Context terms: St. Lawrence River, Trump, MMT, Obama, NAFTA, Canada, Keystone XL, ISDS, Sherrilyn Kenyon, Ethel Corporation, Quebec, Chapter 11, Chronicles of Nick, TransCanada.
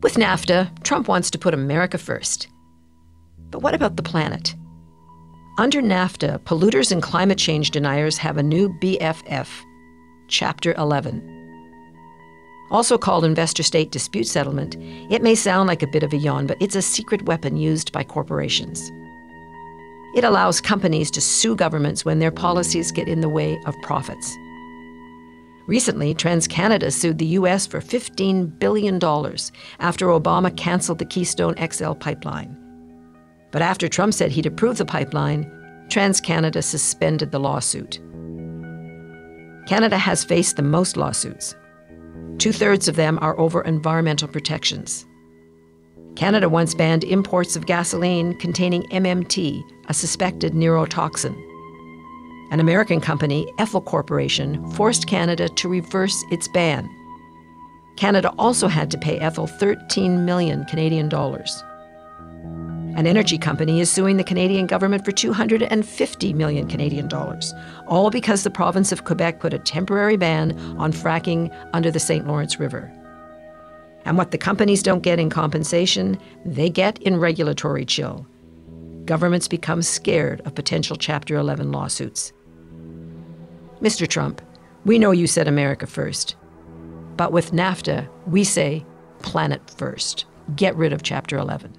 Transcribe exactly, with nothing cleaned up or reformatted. With NAFTA, Trump wants to put America first. But what about the planet? Under NAFTA, polluters and climate change deniers have a new B F F, Chapter eleven. Also called investor-state dispute settlement, it may sound like a bit of a yawn, but it's a secret weapon used by corporations. It allows companies to sue governments when their policies get in the way of profits. Recently, TransCanada sued the U S for fifteen billion dollars after Obama canceled the Keystone X L pipeline. But after Trump said he'd approve the pipeline, TransCanada suspended the lawsuit. Canada has faced the most lawsuits. Two-thirds of them are over environmental protections. Canada once banned imports of gasoline containing M M T, a suspected neurotoxin. An American company, Ethel Corporation, forced Canada to reverse its ban. Canada also had to pay Ethel thirteen million Canadian dollars. An energy company is suing the Canadian government for two hundred fifty million Canadian dollars, all because the province of Quebec put a temporary ban on fracking under the Saint Lawrence River. And what the companies don't get in compensation, they get in regulatory chill. Governments become scared of potential Chapter eleven lawsuits. Mister Trump, we know you said America first. But with NAFTA, we say planet first. Get rid of Chapter eleven.